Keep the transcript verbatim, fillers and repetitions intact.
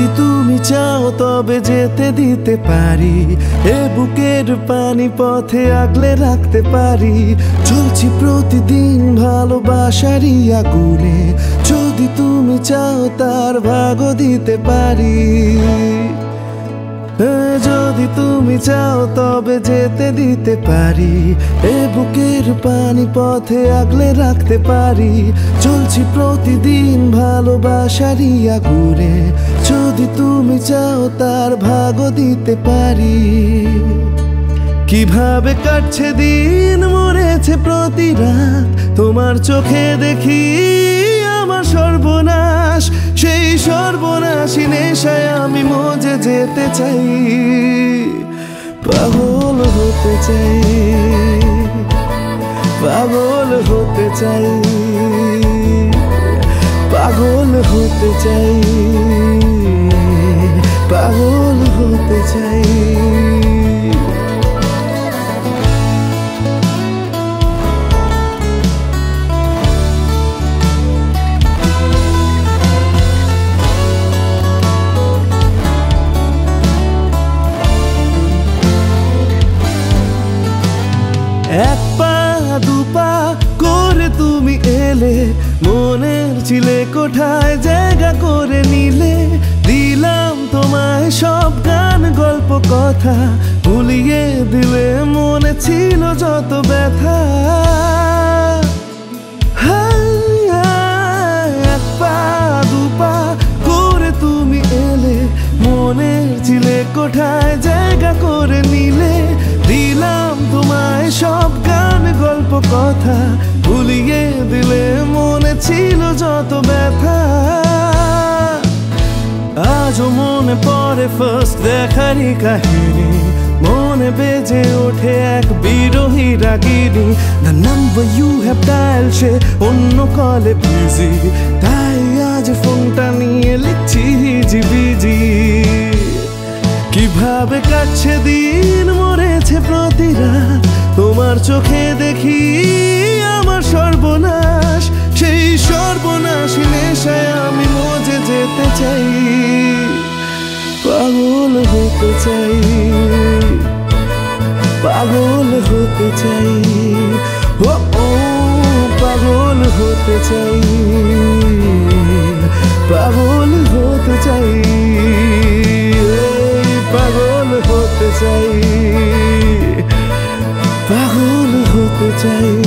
যদি তুমি চাও তবে যেতে দিতে পারি, এ বুকের পানি পথে আগলে রাখতে পারি। চলছি প্রতিদিন ভালোবাসারই আগুনে, যদি তুমি চাও তার ভাগও দিতে পারি। যদি তুমি চাও তবে যেতে দিতে পারি, এ বুকের পানি পথে আগলে রাখতে পারি। চলছি প্রতিদিন ভালোবাসারই আগুনে, যদি তুমি চাও তার ভাগও দিতে পারি। কিভাবে কাটছে দিন, মরেছে প্রতি রাত, তোমার চোখে দেখি আমার সর্বনাশ। সেই সর্বনাশী নেশায় আমি মজে যেতে চাই, পাগল হতে চাই, পাগল হতে চাই, পাগল হতে চাই, পাগল হতে চাই। এক পা দুপা করে তুমি এলে, মনের ছিলে কোঠায় জায়গা করে নিলে। দিলাম তোমায় সব গান গল্প কথা, ভুলিয়ে দিলে মনে ছিল যত ব্যথা। এক পা দুপা করে তুমি এলে, মনের ছিলে কোঠায় জায়গা করে নিলে। দিলাম তোমায় সব গান গল্প কথা, ভুলিয়ে দিলে মনে ছিল যত ব্যথা। আজও মনে পড়ে ফার্স্ট দেখারই কাহিনী, মনে বেজে ওঠে এক বিরোহী রাগিনী। The number you have dialed সে অন্য কলে বিজি, তাই আজ ফোনটা নিয়ে লিখছি হিজি বিজি। কিভাবে কাটছে দিন, মরেছে প্রতি রাত, তোমার চোখে দেখি আমার সর্বনাশ। সেই সর্বনাশী নেশায় আমি মজে যেতে চাই, পাগল হতে চাই, পাগল হতে চাই, ও ও পাগল হতে চাই, পাগল হতে চাই, পাগল হতে চাই, পাগল হতে চাই।